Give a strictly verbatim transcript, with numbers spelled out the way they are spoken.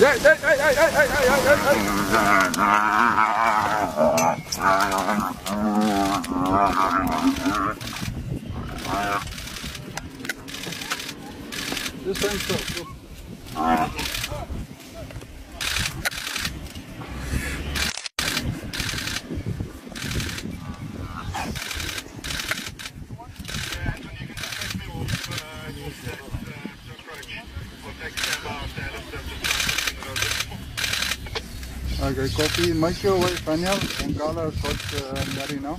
This one's so cool. Okay, copy microwave panel and color code uh, marino.